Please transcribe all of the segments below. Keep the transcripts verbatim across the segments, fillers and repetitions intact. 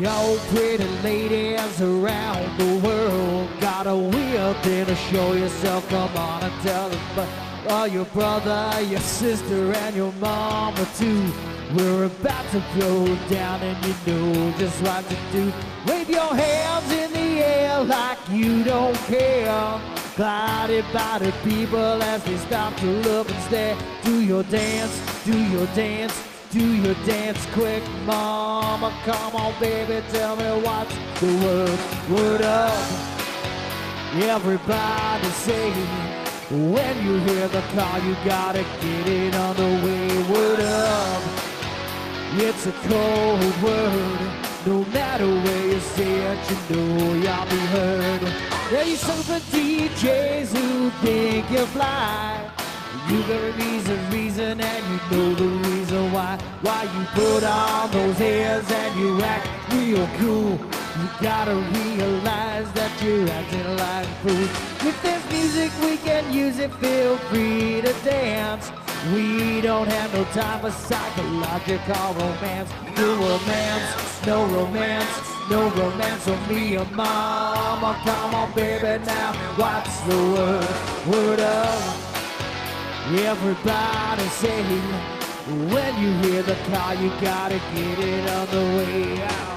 Yo, pretty ladies around the world, got a weird thing to show yourself. Come on and tell them, but oh, your brother, your sister, and your mama too. We're about to go down, and you know just what to do. Wave your hands in the air like you don't care. Glided by the people as they stop to look and stare. Do your dance, do your dance. Do your dance quick, mama. Come on, baby, tell me what's the word. Word up, everybody say. When you hear the call, you gotta get it on the way. Word up, it's a cold word. No matter where you say it, you know y'all be heard. There's some for D Js who think you fly. You got a reason, reason, and you know the reason why. Why you put on those airs and you act real cool. You gotta realize that you're acting like a fool. If there's music we can use it, feel free to dance. We don't have no time for psychological romance. No romance, no romance, no romance for me or mama. Come on, baby, now what's the word? Word up. Everybody say, when you hear the call, you gotta get it on the way out.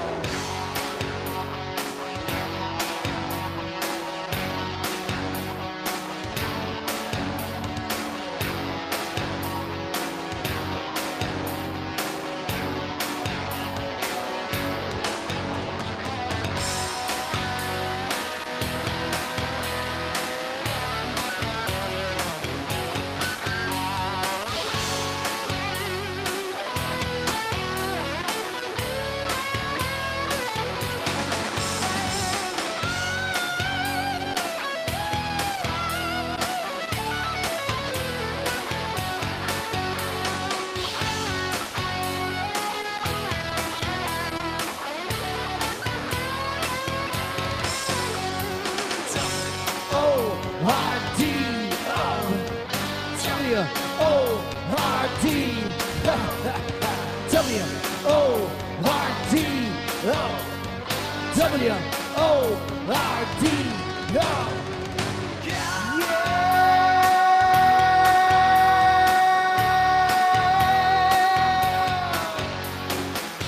W O R D.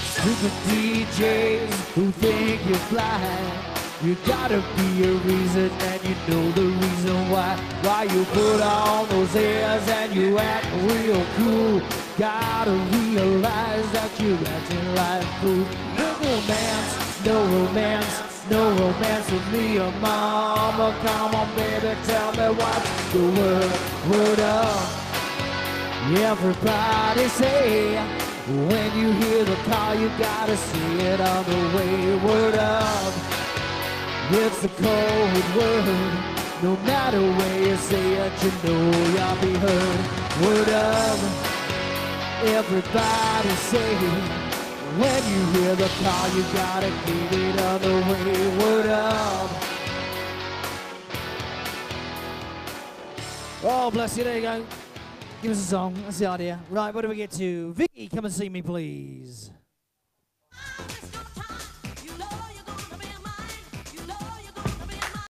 Super D Js who think you fly. You gotta be a reason, and you know the reason why. Why you put on those airs and you act real cool. Gotta realize that you're acting like a fool. No romance, no romance, no romance with me or mama. Come on, baby, tell me what's the word. Word up, everybody say. When you hear the call, you gotta see it on the way. Word up, it's a cold word. No matter where you say it, you know y'all be heard. Word up, everybody say. When you hear the call, you gotta get it on the way. Word up. Oh, bless you. There you go. Give us a song. That's the idea. Right, what do we get to? Vicky, come and see me, please.